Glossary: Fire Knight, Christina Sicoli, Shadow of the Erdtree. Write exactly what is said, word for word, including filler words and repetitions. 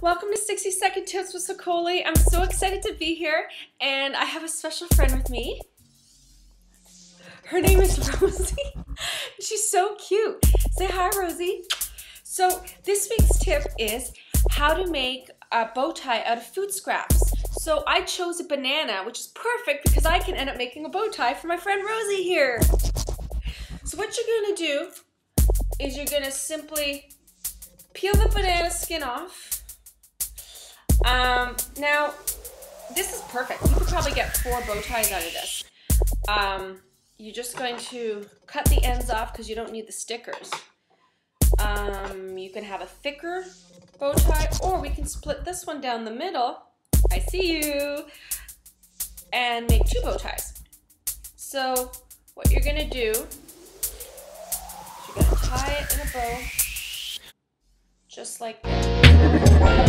Welcome to sixty second Tips with Sicoli. I'm so excited to be here, and I have a special friend with me. Her name is Rosie. She's so cute. Say hi, Rosie. So this week's tip is how to make a bow tie out of food scraps. So I chose a banana, which is perfect because I can end up making a bow tie for my friend Rosie here. So what you're gonna do is you're gonna simply peel the banana skin off. Um, now, this is perfect. You could probably get four bow ties out of this. Um, you're just going to cut the ends off because you don't need the stickers. Um, you can have a thicker bow tie, or we can split this one down the middle. I see you. And make two bow ties. So what you're gonna do is you're gonna tie it in a bow. Just like that.